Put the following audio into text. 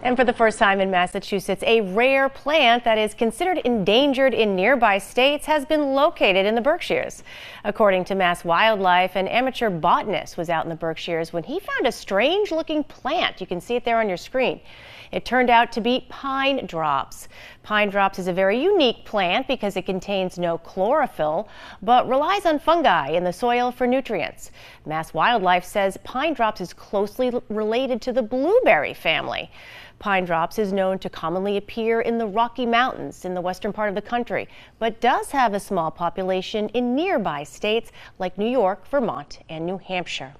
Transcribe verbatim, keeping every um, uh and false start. And for the first time in Massachusetts, a rare plant that is considered endangered in nearby states has been located in the Berkshires. According to Mass Wildlife, an amateur botanist was out in the Berkshires when he found a strange-looking plant. You can see it there on your screen. It turned out to be pine drops. Pine drops is a very unique plant because it contains no chlorophyll, but relies on fungi in the soil for nutrients. Mass Wildlife says pine drops is closely related to the blueberry family. Pine drops is known to commonly appear in the Rocky Mountains in the western part of the country, but does have a small population in nearby states like New York, Vermont, and New Hampshire.